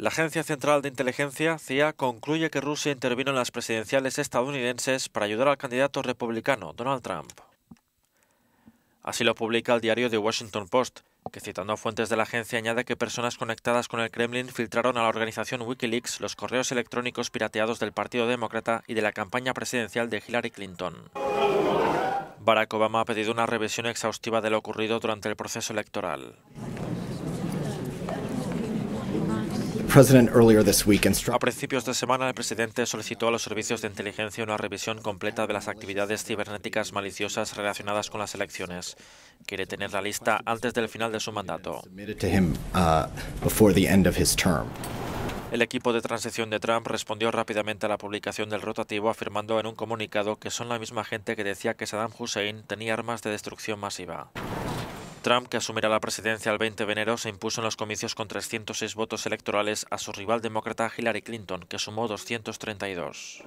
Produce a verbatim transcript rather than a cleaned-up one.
La Agencia Central de Inteligencia, C I A, concluye que Rusia intervino en las presidenciales estadounidenses para ayudar al candidato republicano Donald Trump. Así lo publica el diario The Washington Post, que citando a fuentes de la agencia añade que personas conectadas con el Kremlin filtraron a la organización Wikileaks los correos electrónicos pirateados del Partido Demócrata y de la campaña presidencial de Hillary Clinton. Barack Obama ha pedido una revisión exhaustiva de lo ocurrido durante el proceso electoral. A principios de semana, el presidente solicitó a los servicios de inteligencia una revisión completa de las actividades cibernéticas maliciosas relacionadas con las elecciones. Quiere tener la lista antes del final de su mandato. El equipo de transición de Trump respondió rápidamente a la publicación del rotativo, afirmando en un comunicado que son la misma gente que decía que Saddam Hussein tenía armas de destrucción masiva. Trump, que asumirá la presidencia el veinte de enero, se impuso en los comicios con trescientos seis votos electorales a su rival demócrata Hillary Clinton, que sumó doscientos treinta y dos.